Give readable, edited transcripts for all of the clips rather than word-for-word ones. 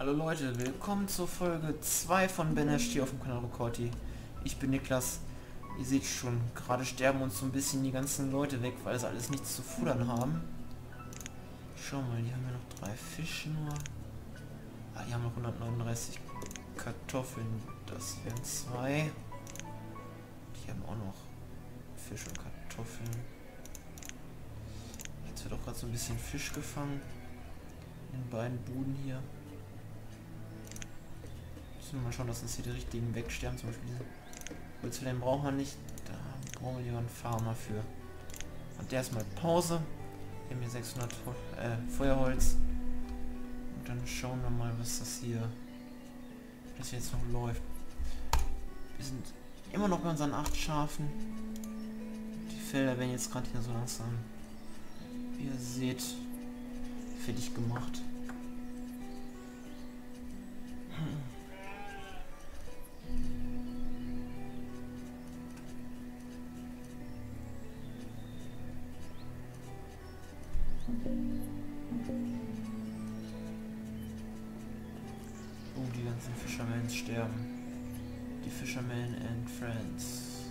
Hallo Leute, willkommen zur Folge 2 von Banished hier auf dem Kanal Rokorty. Ich bin Niklas. Ihr seht schon, gerade sterben uns so ein bisschen die ganzen Leute weg, weil sie alles nichts zu futtern haben. Schau mal, die haben ja noch 3 Fische nur. Ah, die haben noch 139 Kartoffeln. Das wären 2. Die haben auch noch Fisch und Kartoffeln. Jetzt wird auch gerade so ein bisschen Fisch gefangen. In beiden Buden hier. Mal schauen, dass uns hier die richtigen wegsterben, zum Beispiel diese Holzfällen brauchen wir nicht, da brauchen wir einen Farmer für. Und der ist mal Pause. Wir haben hier 600 Feuerholz. Und dann schauen wir mal, was das hier jetzt noch läuft. Wir sind immer noch bei unseren 8 Schafen. Die Felder werden jetzt gerade hier so langsam, wie ihr seht, fertig gemacht. Oh, die ganzen Fishermen sterben. Die Fishermen and Friends.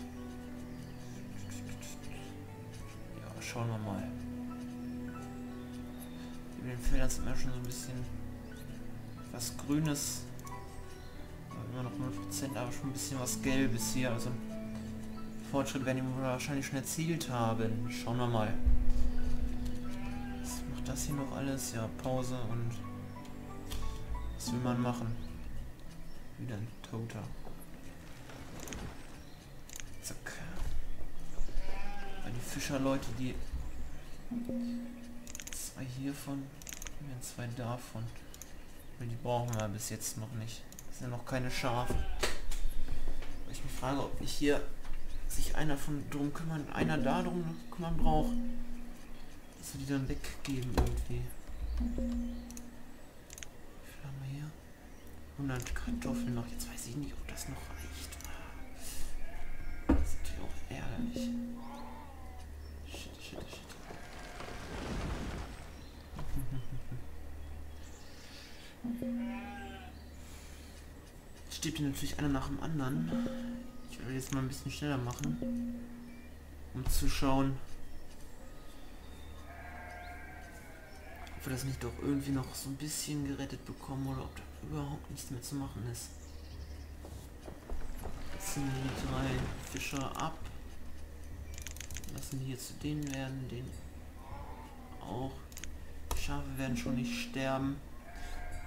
Ja, schauen wir mal. Über den Feldern sind wir schon so ein bisschen was Grünes. Immer noch 0%, aber schon ein bisschen was Gelbes hier. Also Fortschritt werden die wahrscheinlich schon erzielt haben. Schauen wir mal. Das hier noch alles, ja, Pause und was will man machen? Wieder ein Toter. Zack. Weil die Fischerleute, die 2 hiervon, 2 davon. Und die brauchen wir bis jetzt noch nicht. Das sind ja noch keine Schafe. Weil ich mich frage, ob nicht hier sich einer von drum kümmern, einer da drum kümmern braucht. Dass wir die dann weggeben irgendwie. Wie viel haben wir hier? 100 Kartoffeln noch. Jetzt weiß ich nicht, ob das noch reicht. Das ist natürlich auch ärgerlich. Shit, shit, shit. Jetzt stirbt hier natürlich einer nach dem anderen. Ich werde jetzt mal ein bisschen schneller machen. Um zu schauen, ob wir das nicht doch irgendwie noch so ein bisschen gerettet bekommen oder ob da überhaupt nichts mehr zu machen ist. Jetzt sind die 3 Fischer ab. Lassen die hier zu denen werden, den auch. Die Schafe werden schon nicht sterben.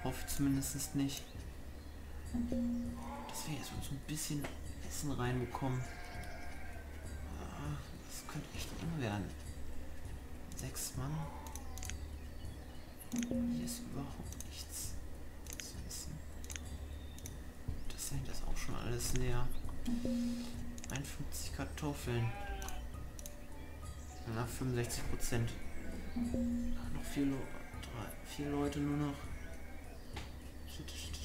Hoffe zumindest nicht. Dass wir jetzt uns ein bisschen Essen reinbekommen. Das könnte echt eng werden. 6 Mann. Hier ist überhaupt nichts zu essen. Das hängt das auch schon alles leer. 51 Kartoffeln. Na, 65%. Ach, noch 4 Leute nur noch. Shit, shit, shit.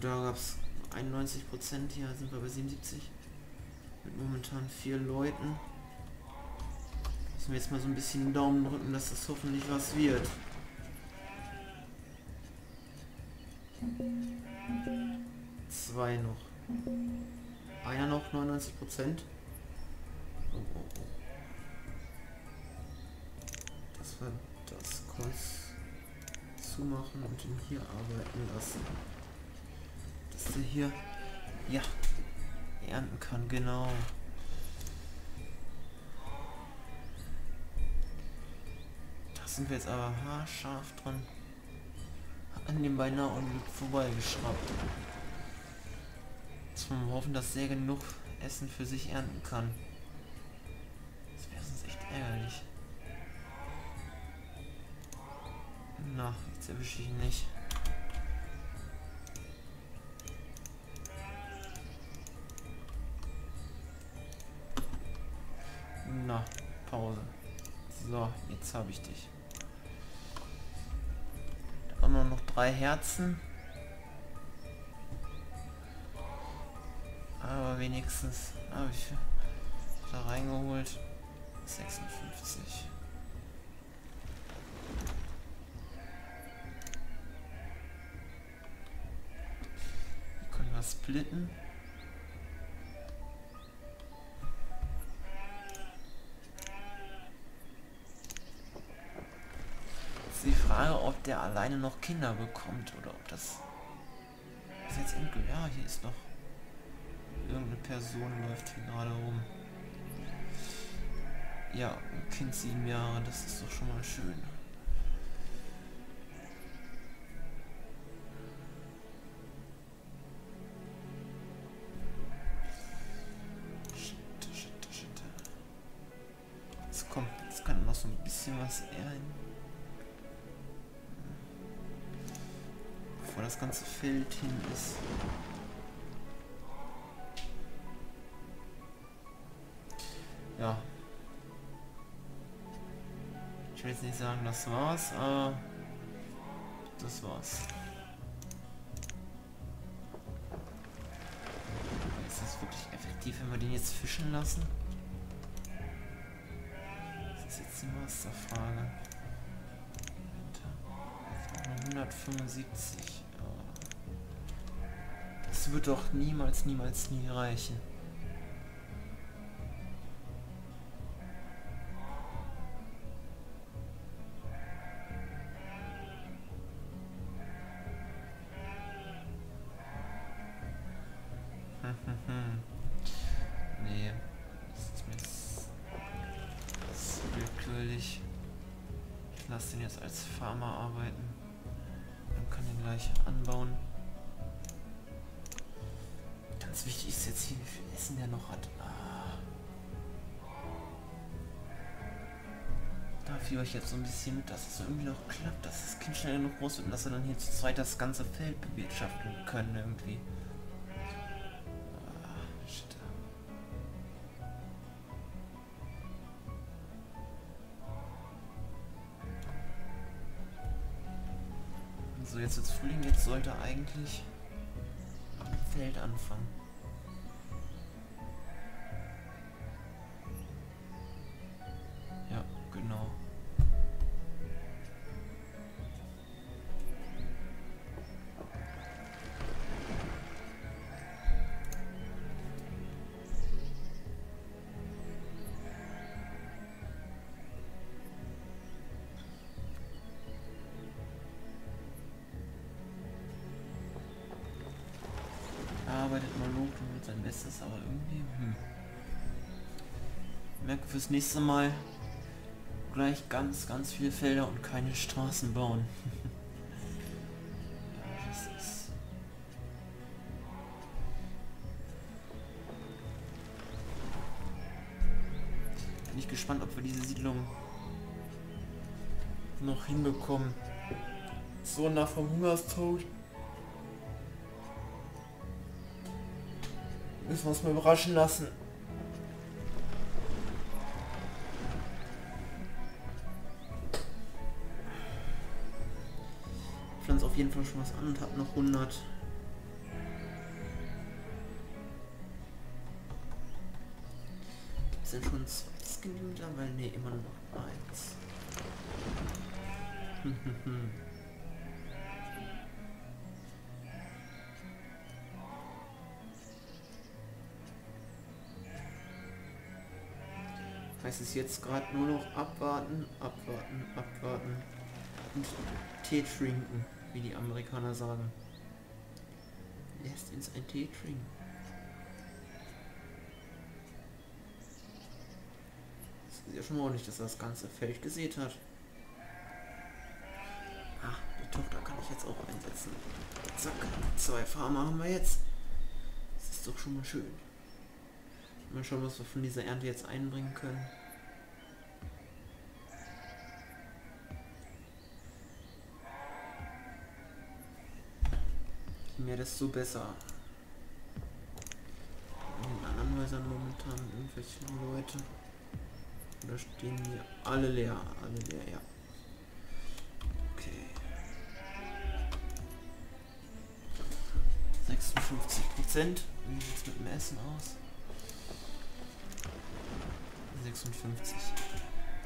Da gab es 91%, hier sind wir bei 77. Mit momentan 4 Leuten. Müssen wir jetzt mal so ein bisschen den Daumen drücken, dass das hoffentlich was wird. Zwei noch. Einer noch, 99%. Oh, oh, oh. Das war das kurz zumachen und ihn hier arbeiten lassen. Hier, ja, ernten kann, genau. Da sind wir jetzt aber haarscharf dran. An dem beinahe unglück vorbeigeschraubt. Jetzt wollen wir hoffen, dass er genug Essen für sich ernten kann. Das wäre sonst echt ärgerlich. Na, jetzt erwische ich ihn nicht. Pause. So, jetzt habe ich dich. Da haben wir noch 3 Herzen. Aber wenigstens habe ich da reingeholt. 56. Hier können wir splitten. Die Frage, ob der alleine noch Kinder bekommt oder ob das ist jetzt endgültig. Ja, hier ist noch irgendeine Person, läuft hier gerade rum. Ja, ein Kind 7 Jahre, das ist doch schon mal schön. Shit. Jetzt kommt, jetzt kann noch so ein bisschen was ändern. Wo das ganze Feld hin ist. Ja. Ich will jetzt nicht sagen, das war's, aber das war's. Ist das wirklich effektiv, wenn wir den jetzt fischen lassen? Das ist jetzt die Masterfrage. 175. Das wird doch niemals nie reichen. Nee, das ist willkürlich. Ich lasse den jetzt als Farmer arbeiten. Kann den gleich anbauen. Ganz wichtig ist jetzt hier, wie viel Essen der noch hat. Da fiebere ich jetzt so ein bisschen mit, dass es irgendwie noch klappt, dass das Kind schnell genug groß wird und dass wir dann hier zu zweit das ganze Feld bewirtschaften können irgendwie. Shit. So, jetzt ist Frühling, jetzt sollte eigentlich am Feld anfangen. Ja, genau. Arbeitet mal los und mit seinem Bestes, aber irgendwie, Ich merke fürs nächste Mal gleich ganz viele Felder und keine Straßen bauen. Ja, das ist... Bin ich gespannt, ob wir diese Siedlung noch hinbekommen. So nach vom Hungerstod. Müssen wir uns mal überraschen lassen. Ich pflanze auf jeden Fall schon was an und habe noch 100. Sind schon 2 Skin mittlerweile? Ne, immer noch 1. Es ist jetzt gerade nur noch abwarten und Tee trinken, wie die Amerikaner sagen. Lässt uns ein Tee trinken. Das ist ja schon ordentlich, dass er das ganze Feld gesät hat. Ah, die Tochter kann ich jetzt auch einsetzen. Zack, 2 Farmer haben wir jetzt. Das ist doch schon mal schön. Mal schauen, was wir von dieser Ernte jetzt einbringen können. Je mehr, desto besser. In den anderen Häusern momentan irgendwelche Leute. Da stehen hier alle leer, ja. Okay. 56%. Wie sieht es mit dem Essen aus? 56.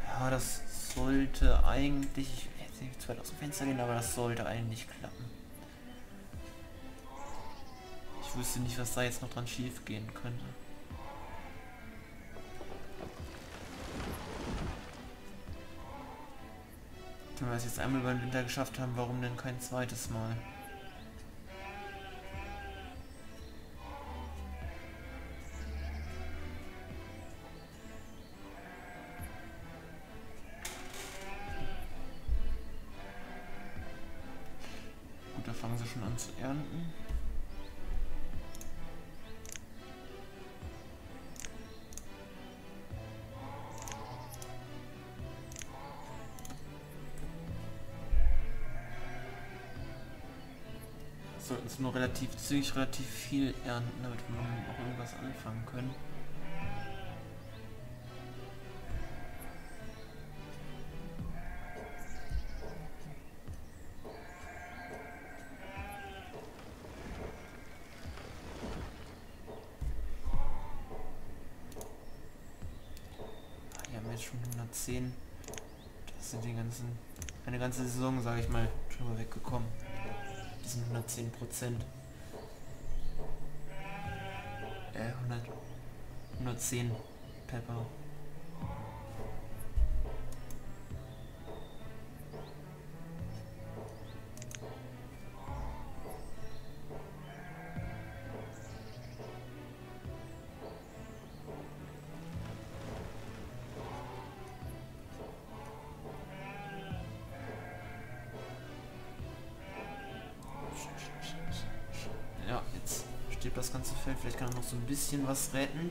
Ja, das sollte eigentlich... Ich hätte nicht zu weit aus dem Fenster gehen, aber das sollte eigentlich klappen. Ich wüsste nicht, was da jetzt noch dran schief gehen könnte. Wenn wir es jetzt einmal über den Winter geschafft haben, warum denn kein zweites Mal? Gut, da fangen sie schon an zu ernten. Sollten es nur relativ zügig, relativ viel ernten, damit wir auch irgendwas anfangen können. Hier haben wir jetzt schon 110. Das sind die ganzen, eine ganze Saison, sage ich mal, schon mal weggekommen. Das sind 110%. 110 Pepper. Das ganze Feld, vielleicht kann er noch so ein bisschen was retten.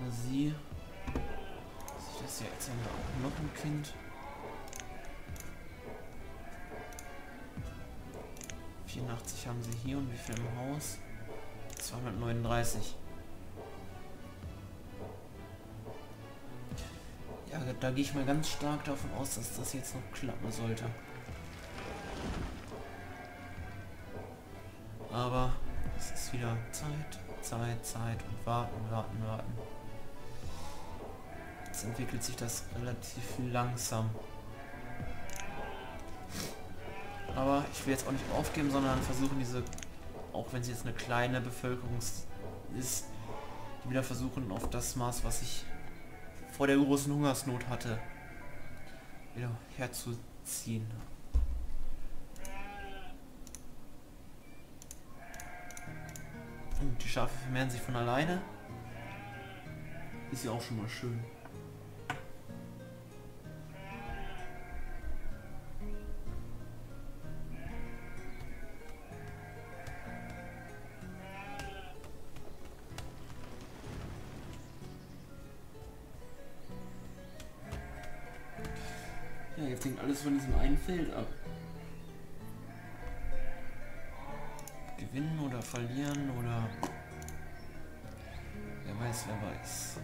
Oder sie. Das hier, jetzt haben wir auch noch ein Kind. 84 haben sie hier und wie viel im Haus? 239. Ja, da gehe ich mal ganz stark davon aus, dass das jetzt noch klappen sollte. Aber es ist wieder Zeit und warten. Jetzt entwickelt sich das relativ langsam. Aber ich will jetzt auch nicht aufgeben, sondern versuchen diese, auch wenn sie jetzt eine kleine Bevölkerung ist, wieder versuchen auf das Maß, was ich vor der großen Hungersnot hatte, wieder herzuziehen. Die Schafe vermehren sich von alleine. Ist ja auch schon mal schön. Ja, jetzt hängt alles von diesem einen Feld ab. Gewinnen oder verlieren oder wer weiß, wer weiß.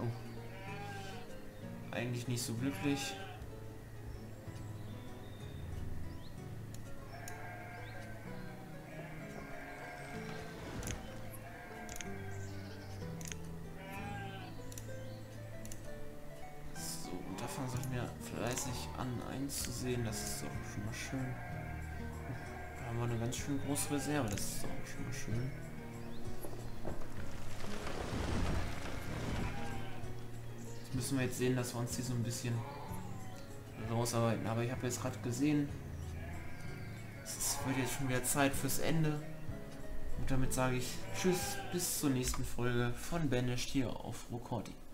Oh. Eigentlich nicht so glücklich. Sehen, das ist auch schon mal schön. Da haben wir eine ganz schön große Reserve, das ist auch schon mal schön. Jetzt müssen wir jetzt sehen, dass wir uns die so ein bisschen rausarbeiten. Aber ich habe jetzt gerade gesehen, es wird jetzt schon wieder Zeit fürs Ende. Und damit sage ich tschüss, bis zur nächsten Folge von Banished hier auf Rokorty.